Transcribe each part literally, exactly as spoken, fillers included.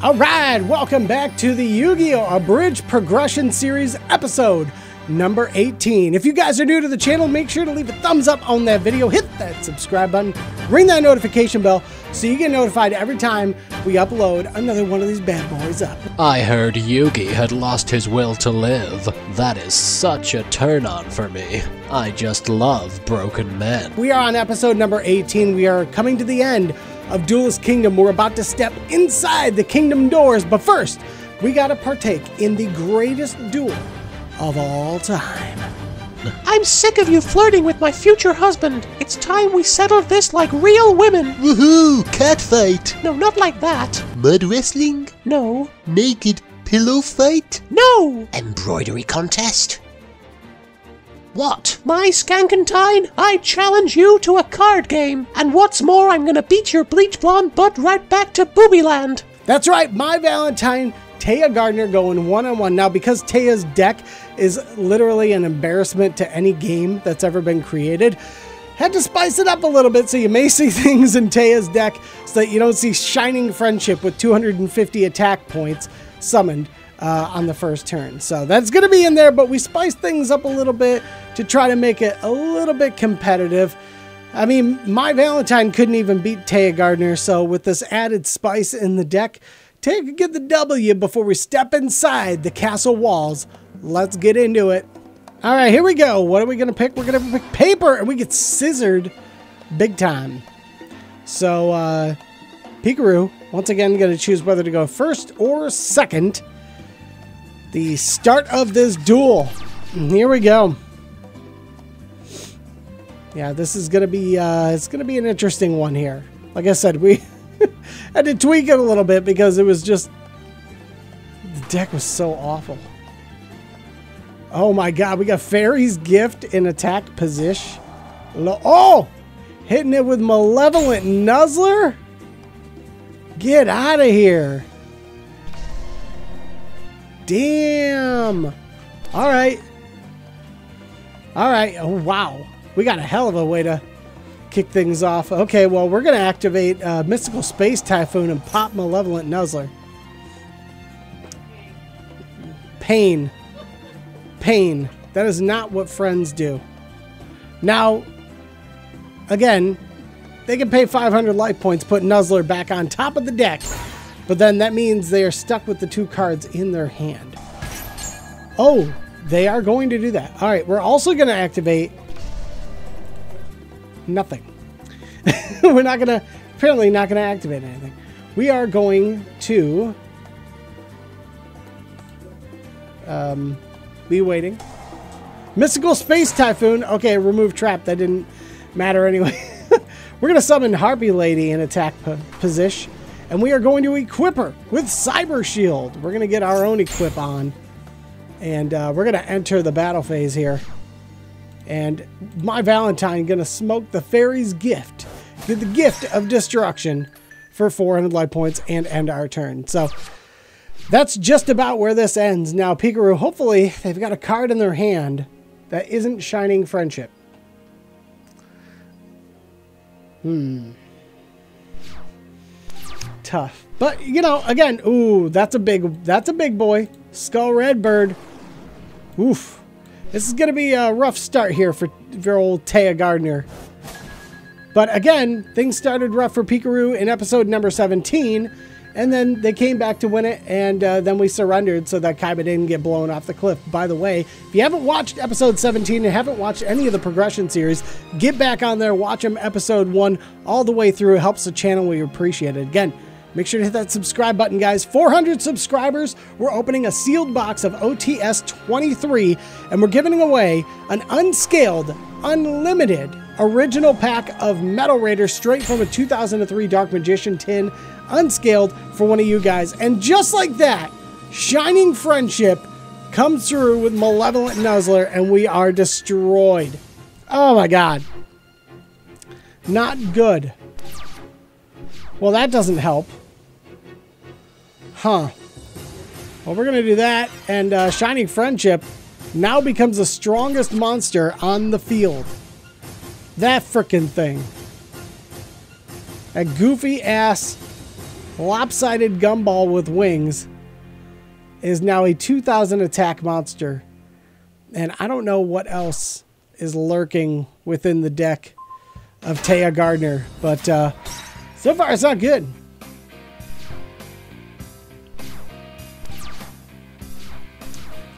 Alright, welcome back to the Yu-Gi-Oh! Abridged Progression Series episode number eighteen. If you guys are new to the channel, make sure to leave a thumbs up on that video, hit that subscribe button, ring that notification bell so you get notified every time we upload another one of these bad boys up. I heard Yugi had lost his will to live. That is such a turn on for me. I just love broken men. We are on episode number eighteen. We are coming to the end of Duelist Kingdom. We're about to step inside the kingdom doors, but first, we gotta partake in the greatest duel of all time. I'm sick of you flirting with my future husband. It's time we settled this like real women. Woohoo, catfight. No, not like that. Mud wrestling? No. Naked pillow fight? No. Embroidery contest? What? My Skankentine, I challenge you to a card game. And what's more, I'm gonna beat your bleach blonde butt right back to Boobyland. That's right, my Valentine, Téa Gardner going one-on-one. Now, because Téa's deck is literally an embarrassment to any game that's ever been created, had to spice it up a little bit so you may see things in Téa's deck so that you don't see Shining Friendship with two hundred fifty attack points summoned Uh, on the first turn. So that's going to be in there, but we spiced things up a little bit to try to make it a little bit competitive. I mean, my Valentine couldn't even beat Téa Gardner, so with this added spice in the deck, Téa could get the W before we step inside the castle walls. Let's get into it. All right, here we go. What are we going to pick? We're going to pick paper, and we get scissored big time. So uh, Pikeru, once again, going to choose whether to go first or second. The start of this duel. And here we go. Yeah, this is gonna be uh, it's gonna be an interesting one here. Like I said, we had to tweak it a little bit because it was just the deck was so awful. Oh my God, we got Fairy's Gift in attack position. Oh, hitting it with Malevolent Nuzzler. Get out of here. Damn. All right. All right. Oh, wow. We got a hell of a way to kick things off. Okay, well, we're going to activate uh, Mystical Space Typhoon and pop Malevolent Nuzzler. Pain. Pain. That is not what friends do. Now, again, they can pay five hundred life points, put Nuzzler back on top of the deck. But then that means they are stuck with the two cards in their hand. Oh, they are going to do that. All right, we're also going to activate nothing. We're not going to, apparently not going to activate anything. We are going to, um, be waiting. Mystical Space Typhoon. Okay, remove trap. That didn't matter anyway. We're going to summon Harpie Lady in attack po position. And we are going to equip her with Cyber Shield. We're going to get our own equip on. And uh, we're going to enter the battle phase here. And Mai Valentine going to smoke the Fairy's Gift. Did the Gift of Destruction for four hundred life points and end our turn. So that's just about where this ends. Now, Pikeru, hopefully they've got a card in their hand that isn't Shining Friendship. Hmm. Tough. But, you know, again, ooh, that's a big, that's a big boy. Skull Red Bird. Oof. This is going to be a rough start here for, for old Téa Gardner. But again, things started rough for Pikeru in episode number seventeen. And then they came back to win it. And uh, then we surrendered so that Kaiba didn't get blown off the cliff. By the way, if you haven't watched episode seventeen and haven't watched any of the progression series, get back on there. Watch them episode one all the way through. It helps the channel. We appreciate it. Again, make sure to hit that subscribe button, guys. four hundred subscribers. We're opening a sealed box of O T S twenty-three, and we're giving away an unscaled, unlimited original pack of Metal Raiders straight from a two thousand three Dark Magician tin, unscaled, for one of you guys. And just like that, Shining Friendship comes through with Malevolent Nuzzler, and we are destroyed. Oh, my God. Not good. Well, that doesn't help. Huh. Well, we're going to do that. And uh, Shining Friendship now becomes the strongest monster on the field. That frickin' thing. That goofy ass lopsided gumball with wings is now a two thousand attack monster. And I don't know what else is lurking within the deck of Téa Gardner. But uh, so far, it's not good.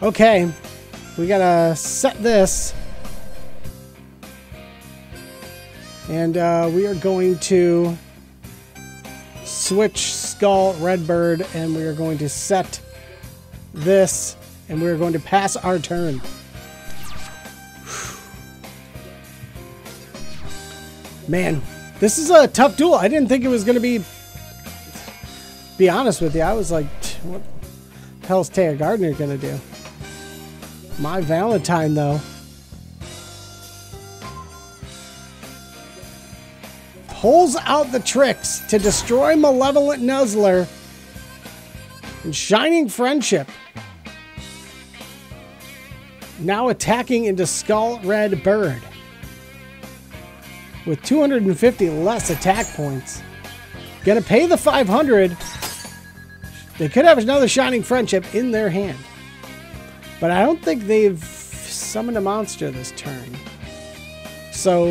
Okay, we gotta set this. And uh, we are going to switch Skull Red Bird, and we are going to set this, and we are going to pass our turn. Whew. Man, this is a tough duel. I didn't think it was going to be, be honest with you. I was like, what the hell is Téa Gardner going to do? Mai Valentine, though. Pulls out the tricks to destroy Malevolent Nuzzler and Shining Friendship. Now attacking into Skull Red Bird with two hundred fifty less attack points. Gonna pay the five hundred. They could have another Shining Friendship in their hand. But I don't think they've summoned a monster this turn. So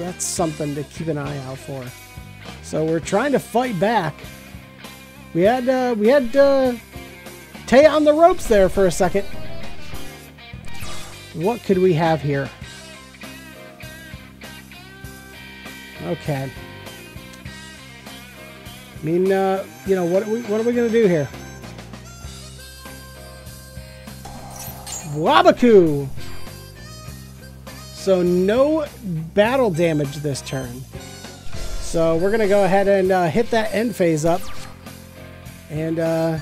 that's something to keep an eye out for. So we're trying to fight back. We had uh, we had uh, Téa on the ropes there for a second. What could we have here? Okay. I mean, uh, you know, what are we, what are we going to do here? Wabakud. So no battle damage this turn. So we're going to go ahead and uh, hit that end phase up. And uh,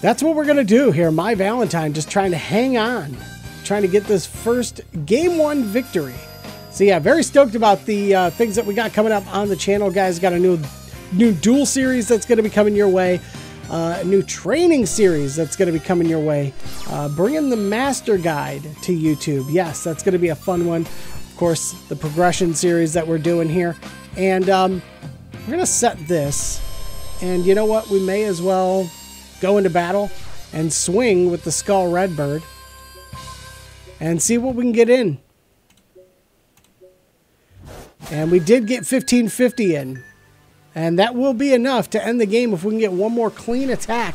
that's what we're going to do here. Mai Valentine just trying to hang on. Trying to get this first game one victory. So yeah, very stoked about the uh, things that we got coming up on the channel, guys. Got a new, new duel series that's going to be coming your way. Uh, a new training series that's going to be coming your way. Uh, bringing the master guide to YouTube. Yes, that's going to be a fun one. Of course, the progression series that we're doing here. And um, we're going to set this. And you know what? We may as well go into battle and swing with the Skull Red Bird. And see what we can get in. And we did get fifteen fifty in. And that will be enough to end the game if we can get one more clean attack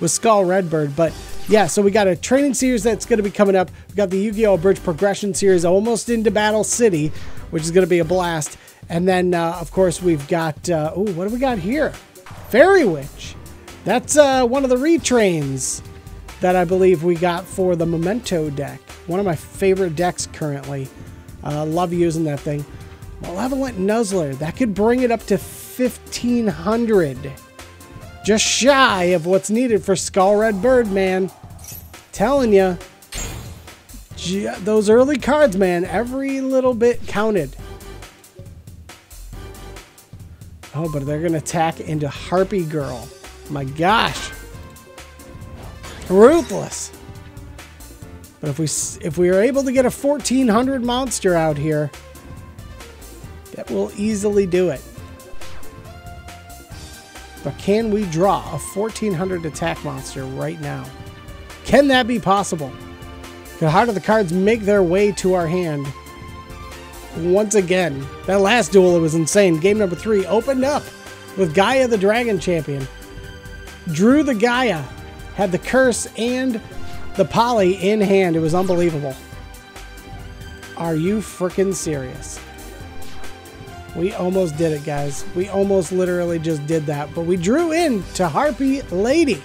with Skull Red Bird. But yeah, so we got a training series that's going to be coming up. We got the Yu-Gi-Oh! Bridge Progression series almost into Battle City, which is going to be a blast. And then, uh, of course, we've got, uh, ooh, what do we got here? Fairy Witch. That's uh, one of the retrains that I believe we got for the Memento deck. One of my favorite decks currently. Uh, love using that thing. Malevolent Nuzzler. That could bring it up to fifteen hundred. Just shy of what's needed for Skull Red Bird, man. Telling you, those early cards, man, every little bit counted. Oh, but they're going to attack into Harpie Girl. My gosh. Ruthless. But if we if we are able to get a fourteen hundred monster out here, that will easily do it. But can we draw a fourteen hundred attack monster right now? Can that be possible? How do the cards make their way to our hand? Once again, that last duel, it was insane. Game number three opened up with Gaia the Dragon Champion. Drew the Gaia, had the curse and the poly in hand. It was unbelievable. Are you freaking serious? We almost did it, guys. We almost literally just did that, but we drew in to Harpie Lady.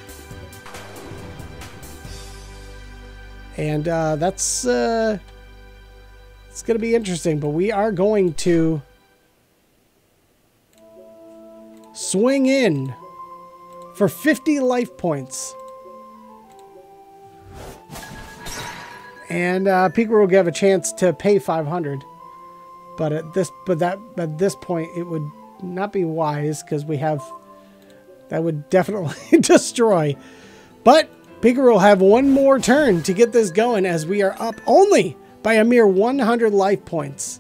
And uh, that's uh, it's going to be interesting, but we are going to swing in for fifty life points. And uh, Pikeru will give a chance to pay five hundred. But at this, but that, at this point, it would not be wise because we have, that would definitely destroy. But Pikeru will have one more turn to get this going, as we are up only by a mere one hundred life points,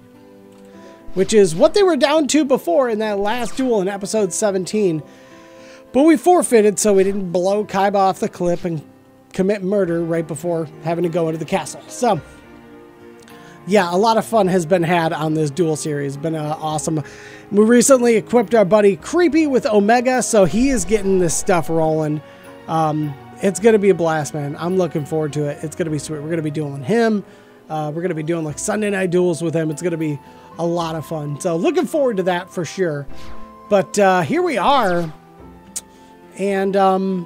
which is what they were down to before in that last duel in episode seventeen. But we forfeited, so we didn't blow Kaiba off the cliff and commit murder right before having to go into the castle. So. Yeah, a lot of fun has been had on this duel series. Been uh, awesome. We recently equipped our buddy Creepy with Omega, so he is getting this stuff rolling. Um, it's going to be a blast, man. I'm looking forward to it. It's going to be sweet. We're going to be dueling him. Uh, we're going to be doing like Sunday night duels with him. It's going to be a lot of fun. So looking forward to that for sure. But uh, here we are. And um,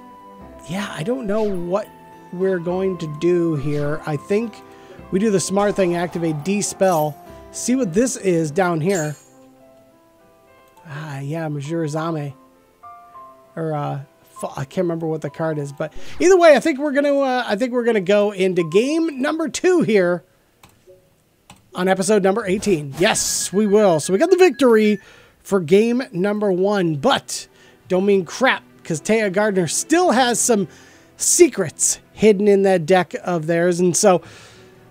yeah, I don't know what we're going to do here. I think... we do the smart thing, activate D-Spell. See what this is down here. Ah, yeah, Majurazame. Or, uh, I can't remember what the card is. But either way, I think we're going to, uh, I think we're going to go into game number two here on episode number eighteen. Yes, we will. So we got the victory for game number one. But don't mean crap, because Téa Gardner still has some secrets hidden in that deck of theirs. And so...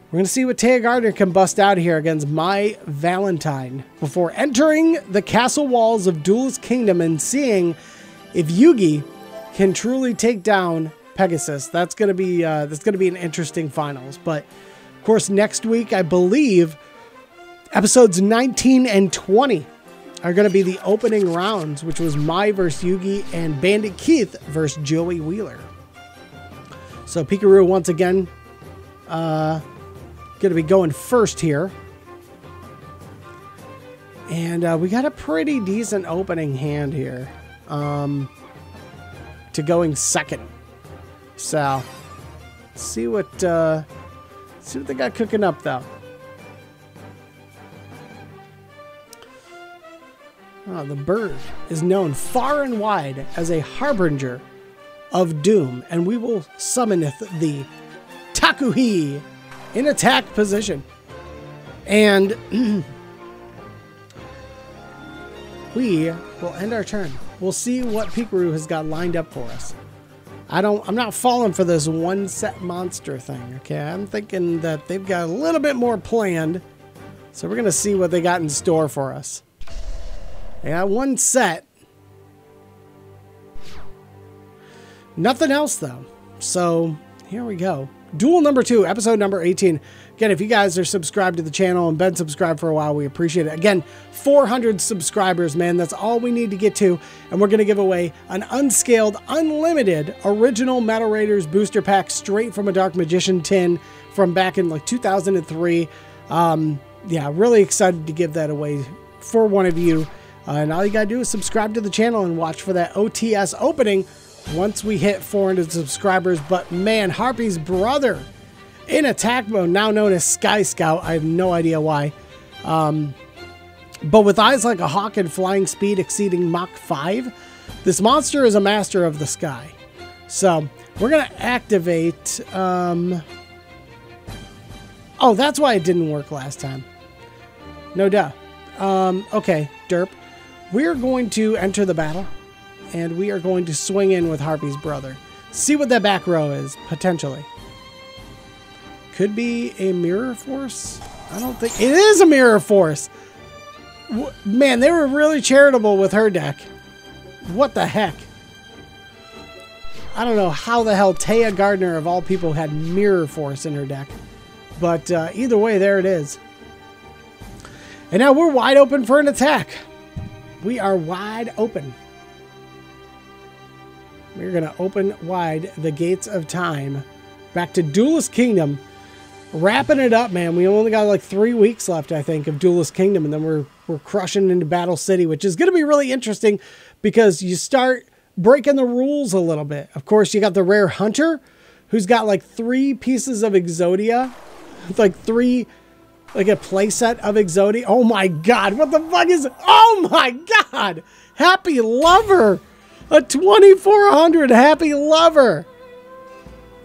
we're going to see what Téa Gardner can bust out here against Mai Valentine before entering the castle walls of Duelist Kingdom and seeing if Yugi can truly take down Pegasus. That's going to be uh, that's going to be an interesting finals. But of course, next week I believe episodes nineteen and twenty are going to be the opening rounds, which was Mai versus Yugi and Bandit Keith versus Joey Wheeler. So Pikeru once again. Uh, Going to be going first here. And uh, we got a pretty decent opening hand here um, to going second. So let's see what uh, see what they got cooking up though. Oh, the bird is known far and wide as a harbinger of doom, and we will summoneth the Takuhi in attack position. And we will end our turn. We'll see what Pikeru has got lined up for us. I don't, I'm not falling for this one set monster thing. Okay. I'm thinking that they've got a little bit more planned. So we're going to see what they got in store for us. They got one set. Nothing else though. So here we go. duel number two, episode number eighteen. Again, if you guys are subscribed to the channel and been subscribed for a while, we appreciate it. Again, four hundred subscribers, man. That's all we need to get to. And we're going to give away an unscaled, unlimited original Metal Raiders booster pack straight from a Dark Magician tin from back in like two thousand three. Um, yeah, really excited to give that away for one of you. Uh, and all you got to do is subscribe to the channel and watch for that O T S opening once we hit four hundred subscribers. But man, Harpie's Brother in attack mode, now known as Sky Scout. I have no idea why. Um, but with eyes like a hawk and flying speed exceeding Mach five, this monster is a master of the sky. So we're going to activate... Um, oh, that's why it didn't work last time. No duh. Um, okay, derp. We're going to enter the battle, and we are going to swing in with Harpie's Brother. See what that back row is, potentially. Could be a Mirror Force? I don't think... It is a Mirror Force! Man, they were really charitable with her deck. What the heck? I don't know how the hell Téa Gardner, of all people, had Mirror Force in her deck. But uh, either way, there it is. And now we're wide open for an attack. We are wide open. We're going to open wide the gates of time. Back to Duelist Kingdom. Wrapping it up, man. We only got like three weeks left, I think, of Duelist Kingdom, and then we're we're crushing into Battle City, which is going to be really interesting because you start breaking the rules a little bit. Of course, you got the rare hunter who's got like three pieces of Exodia, it's like three, like a playset of Exodia. Oh my God! What the fuck is? Oh my God! Happy Lover, a twenty-four hundred Happy Lover.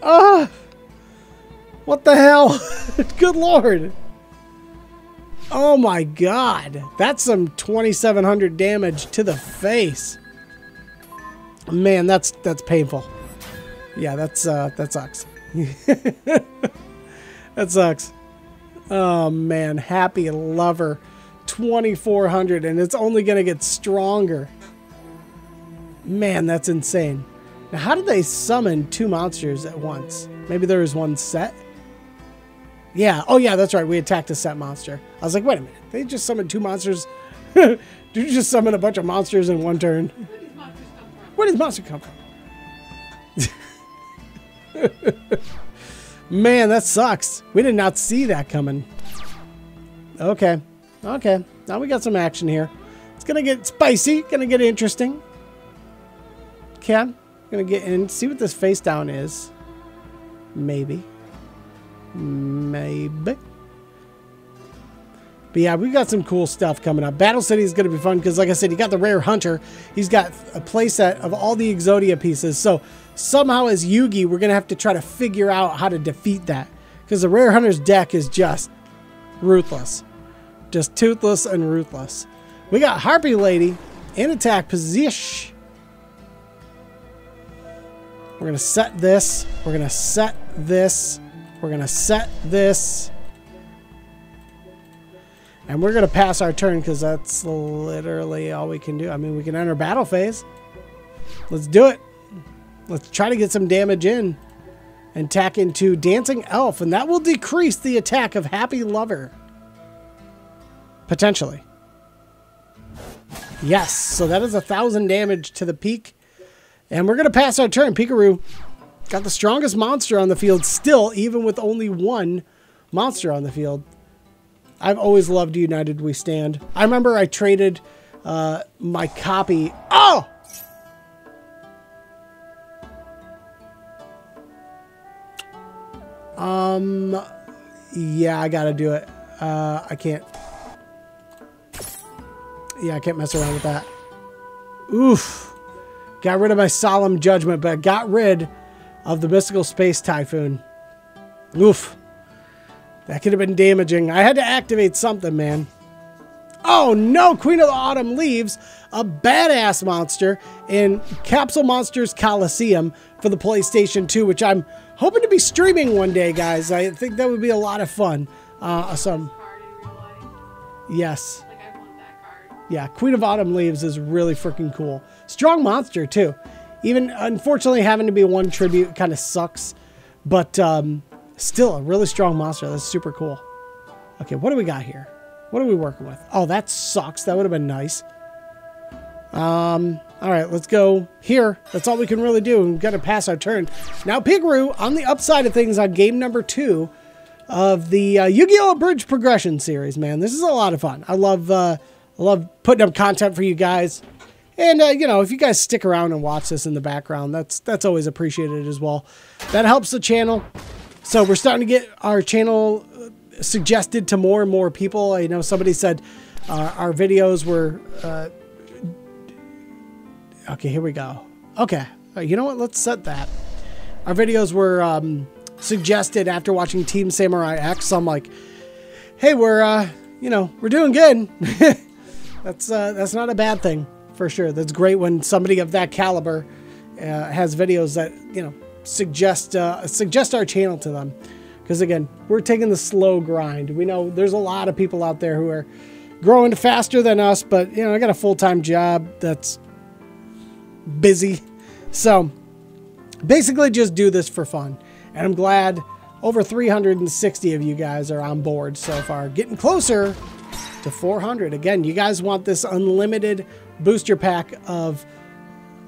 Ah. Uh, What the hell? Good Lord. Oh my God. That's some twenty-seven hundred damage to the face. Man, that's that's painful. Yeah, that's uh that sucks. That sucks. Oh man, Happy Lover, twenty-four hundred, and it's only going to get stronger. Man, that's insane. Now, how did they summon two monsters at once? Maybe there was one set. Yeah. Oh, yeah, that's right. We attacked a set monster. I was like, wait a minute. They just summoned two monsters. Did you just summon a bunch of monsters in one turn? Where did monsters come from? Where did monster come from? Man, that sucks. We did not see that coming. Okay. Okay. Now we got some action here. It's going to get spicy. Going to get interesting. Okay. I'm going to get in. See what this face down is. Maybe. Maybe. But yeah, we've got some cool stuff coming up. Battle City is going to be fun because, like I said, you got the rare hunter. He's got a playset of all the Exodia pieces. So somehow as Yugi, we're going to have to try to figure out how to defeat that. Because the rare hunter's deck is just ruthless. Just toothless and ruthless. We got Harpie Lady in attack position. We're going to set this. We're going to set this. We're going to set this. And we're going to pass our turn because that's literally all we can do. I mean, we can enter battle phase. Let's do it. Let's try to get some damage in. And tack into Dancing Elf. And that will decrease the attack of Happy Lover. Potentially. Yes. So that is a thousand damage to the peak. And we're going to pass our turn. Pikeru got the strongest monster on the field still, even with only one monster on the field. I've always loved United We Stand. I remember I traded uh, my copy. Oh! Um, yeah, I got to do it. Uh, I can't. Yeah, I can't mess around with that. Oof. Got rid of my Solemn Judgment, but I got rid of the Mystical Space Typhoon. Oof. That could have been damaging. I had to activate something, man. Oh, no! Queen of the Autumn leaves a badass monster in Capsule Monsters Coliseum for the PlayStation two, which I'm hoping to be streaming one day, guys. I think that would be a lot of fun. Uh, some... Yes. Yeah, Queen of Autumn Leaves is really freaking cool. Strong monster, too. Even, unfortunately, having to be one tribute kind of sucks. But um, still a really strong monster. That's super cool. Okay, what do we got here? What are we working with? Oh, that sucks. That would have been nice. Um, all right, let's go here. That's all we can really do. We've got to pass our turn. Now, Pikeru, on the upside of things, on game number two of the uh, Yu-Gi-Oh! Abridged Progression series, man. This is a lot of fun. I love, uh, I love putting up content for you guys. And, uh, you know, if you guys stick around and watch this in the background, that's that's always appreciated as well. That helps the channel. So we're starting to get our channel suggested to more and more people. I know somebody said uh, our videos were... Uh, okay, here we go. Okay, right, you know what? Let's set that. Our videos were um, suggested after watching Team Samurai X. So I'm like, hey, we're, uh, you know, we're doing good. that's uh, that's not a bad thing. For sure. That's great when somebody of that caliber uh, has videos that, you know, suggest uh, suggest our channel to them. Because, again, we're taking the slow grind. We know there's a lot of people out there who are growing faster than us. But, you know, I got a full-time job that's busy. So, basically just do this for fun. And I'm glad over three hundred sixty of you guys are on board so far. Getting closer to four hundred. Again, you guys want this unlimited booster pack of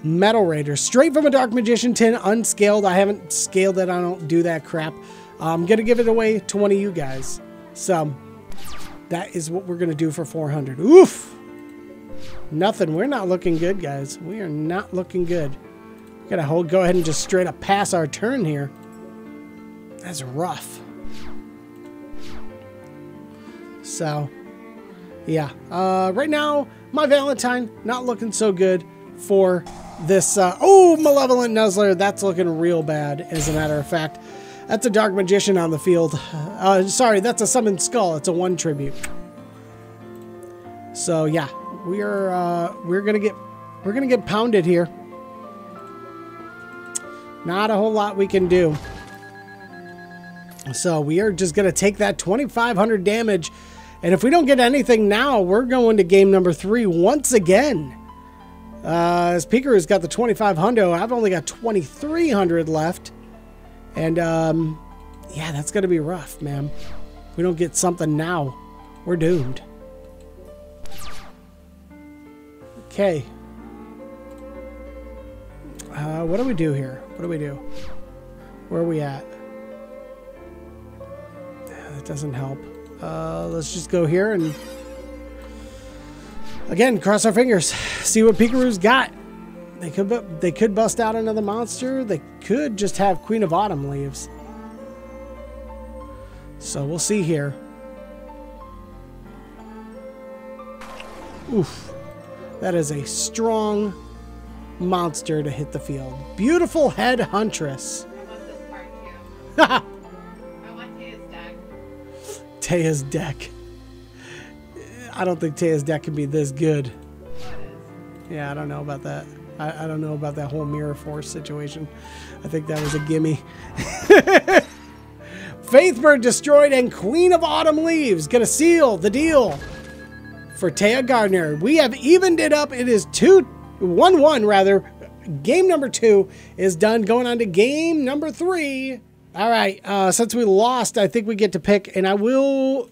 Metal Raiders straight from a Dark Magician tin, unscaled. I haven't scaled it. I don't do that crap. I'm gonna give it away to one of you guys, so that is what we're gonna do for four hundred. Oof, nothing. We're not looking good, guys. We are not looking good. We gotta hold go ahead and just straight up pass our turn here. That's rough. So yeah, uh right now Mai Valentine not looking so good for this. Uh, oh, Malevolent Nuzzler. That's looking real bad, as a matter of fact. That's a Dark Magician on the field. Uh, sorry, that's a Summoned Skull. It's a one tribute. So yeah, we're uh, we're gonna get we're gonna get pounded here. Not a whole lot we can do. So we are just gonna take that twenty-five hundred damage. And if we don't get anything now, we're going to game number three once again. Uh, as Pikeru's got the twenty-five hundo, I've only got twenty-three hundred left. And, um, yeah, that's going to be rough, man. If we don't get something now, we're doomed. Okay. Uh, what do we do here? What do we do? Where are we at? That doesn't help. Uh, let's just go here and, again, cross our fingers. See what Pikeru's got. They could, they could bust out another monster. They could just have Queen of Autumn leaves. So we'll see here. Oof. That is a strong monster to hit the field. Beautiful Head Huntress. I want this part too. Haha. Téa's deck. I don't think Téa's deck can be this good. Yeah, I don't know about that. I, I don't know about that whole Mirror Force situation. I think that was a gimme. Faithbird destroyed and Queen of Autumn leaves. Gonna seal the deal for Téa Gardner. We have evened it up. It is two one one rather. Game number two is done. Going on to game number three. All right, uh, since we lost, I think we get to pick, and I will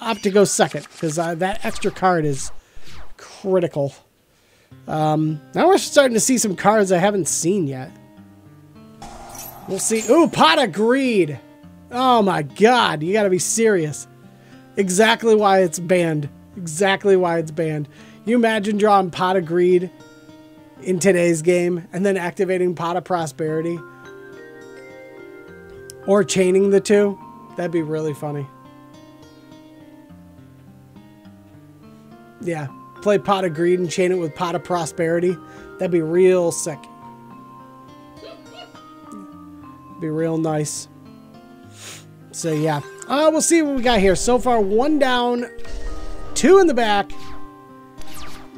opt to go second, because uh, that extra card is critical. Um, now we're starting to see some cards I haven't seen yet. We'll see. Ooh, Pot of Greed. Oh my God, you gotta be serious. Exactly why it's banned. Exactly why it's banned. Can you imagine drawing Pot of Greed in today's game, and then activating Pot of Prosperity? Or chaining the two. That'd be really funny. Yeah. Play Pot of Greed and chain it with Pot of Prosperity. That'd be real sick. Be real nice. So, yeah. Uh, we'll see what we got here. So far, one down. Two in the back.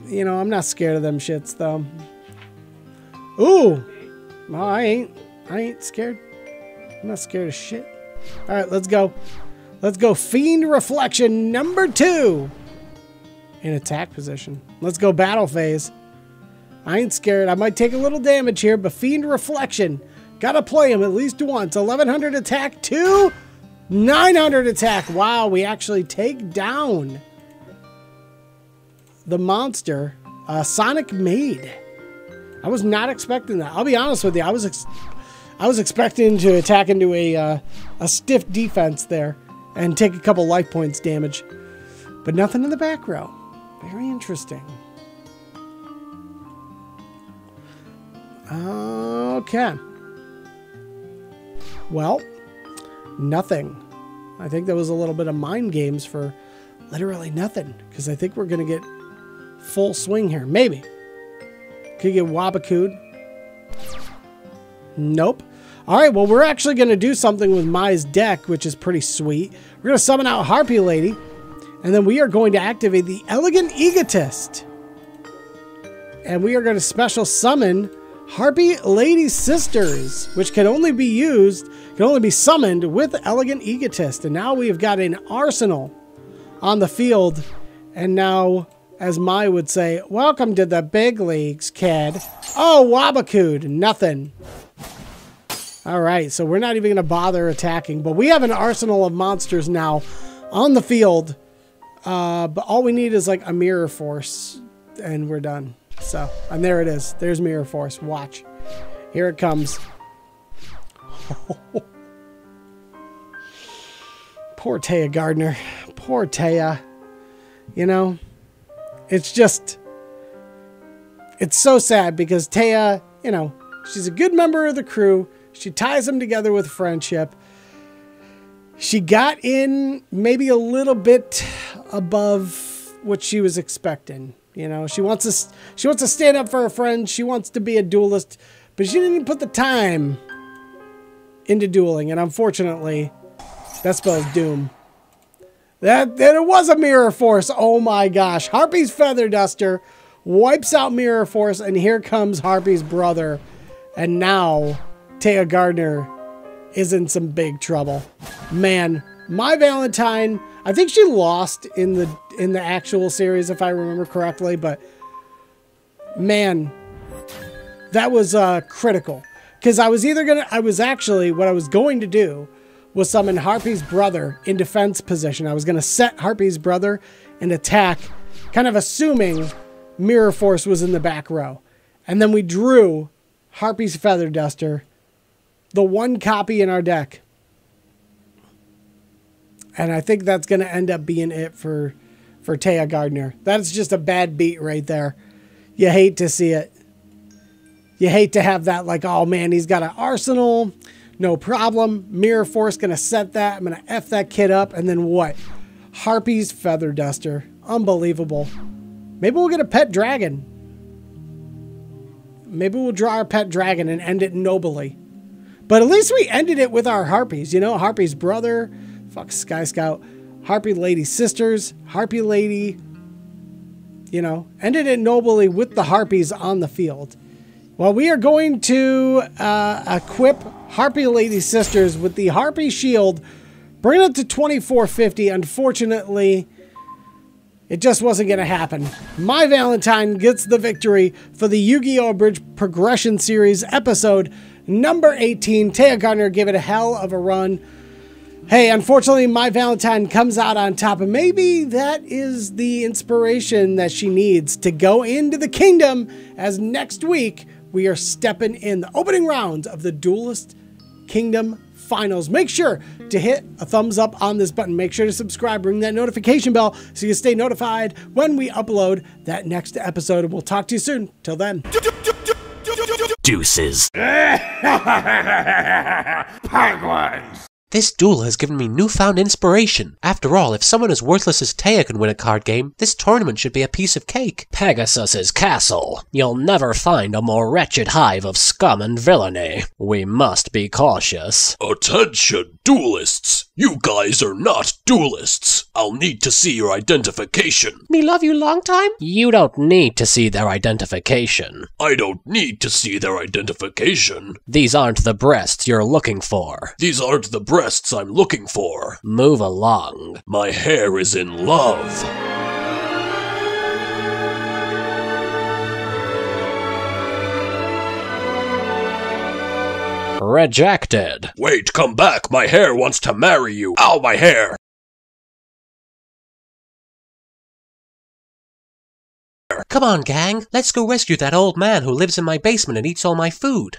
You know, I'm not scared of them shits, though. Ooh. Well, I ain't. I ain't scared. I'm not scared of shit. All right, let's go. Let's go Fiend Reflection number two in attack position. Let's go battle phase. I ain't scared. I might take a little damage here, but Fiend Reflection Gotta play him at least once. eleven hundred attack, two, nine hundred attack. Wow, we actually take down the monster uh, Sonic made. I was not expecting that. I'll be honest with you. I was ex I was expecting to attack into a, uh, a stiff defense there and take a couple life points damage. But nothing in the back row. Very interesting. Okay. Well, nothing. I think that was a little bit of mind games for literally nothing, because I think we're going to get full swing here. Maybe. Could get Wabakud. Nope. All right, well, we're actually going to do something with Mai's deck, which is pretty sweet. We're going to summon out Harpie Lady, and then we are going to activate the Elegant Egotist. And we are going to special summon Harpie Lady Sisters, which can only be used, can only be summoned with Elegant Egotist. And now we've got an arsenal on the field. And now, as Mai would say, welcome to the big leagues, kid. Oh, Wabakud, nothing. All right, so we're not even going to bother attacking, but we have an arsenal of monsters now on the field. Uh, but all we need is like a Mirror Force, and we're done. So, and there it is. There's Mirror Force. Watch. Here it comes. Poor Téa Gardner. Poor Téa. You know, it's just, it's so sad because Téa, you know, she's a good member of the crew. She ties them together with friendship. She got in maybe a little bit above what she was expecting. You know, she wants to she wants to stand up for her friends. She wants to be a duelist, but she didn't even put the time into dueling. And unfortunately, that spells doom. That, that it was a Mirror Force. Oh my gosh. Harpie's Feather Duster wipes out Mirror Force, and here comes Harpie's brother. And now Téa Gardner is in some big trouble. Man, Mai Valentine, I think she lost in the in the actual series, if I remember correctly, but man, that was uh, critical. Because I was either gonna, I was actually, what I was going to do was summon Harpie's brother in defense position. I was gonna set Harpie's brother and attack, kind of assuming Mirror Force was in the back row. And then we drew Harpie's Feather Duster, the one copy in our deck. And I think that's going to end up being it for, for Téa Gardner. That's just a bad beat right there. You hate to see it. You hate to have that, like, oh man, he's got an arsenal. No problem. Mirror Force going to set that. I'm going to F that kid up. And then what? Harpie's Feather Duster. Unbelievable. Maybe we'll get a pet dragon. Maybe we'll draw our pet dragon and end it nobly. But at least we ended it with our Harpies. You know, Harpie's brother. Fuck Sky Scout. Harpie Lady Sisters. Harpie Lady. You know, ended it nobly with the Harpies on the field. Well, we are going to uh, equip Harpie Lady Sisters with the Harpie Shield. Bring it to twenty-four fifty. Unfortunately, it just wasn't going to happen. Mai Valentine gets the victory for the Yu-Gi-Oh! Bridge Progression Series episode number eighteen. Téa Gardner gave it a hell of a run. Hey, unfortunately, Mai Valentine comes out on top, and maybe that is the inspiration that she needs to go into the kingdom, as next week we are stepping in the opening rounds of the Duelist Kingdom Finals. Make sure to hit a thumbs up on this button. Make sure to subscribe. Ring that notification bell so you stay notified when we upload that next episode. And we'll talk to you soon. Till then. Deuces. Penguins. This duel has given me newfound inspiration. After all, if someone as worthless as Téa can win a card game, this tournament should be a piece of cake. Pegasus's castle. You'll never find a more wretched hive of scum and villainy. We must be cautious. Attention, duelists! You guys are not duelists. I'll need to see your identification. Me love you long time? You don't need to see their identification. I don't need to see their identification. These aren't the breasts you're looking for. These aren't the breasts. Breasts I'm looking for. Move along. My hair is in love. Rejected. Wait, come back, my hair wants to marry you. Ow, my hair! Come on, gang, let's go rescue that old man who lives in my basement and eats all my food.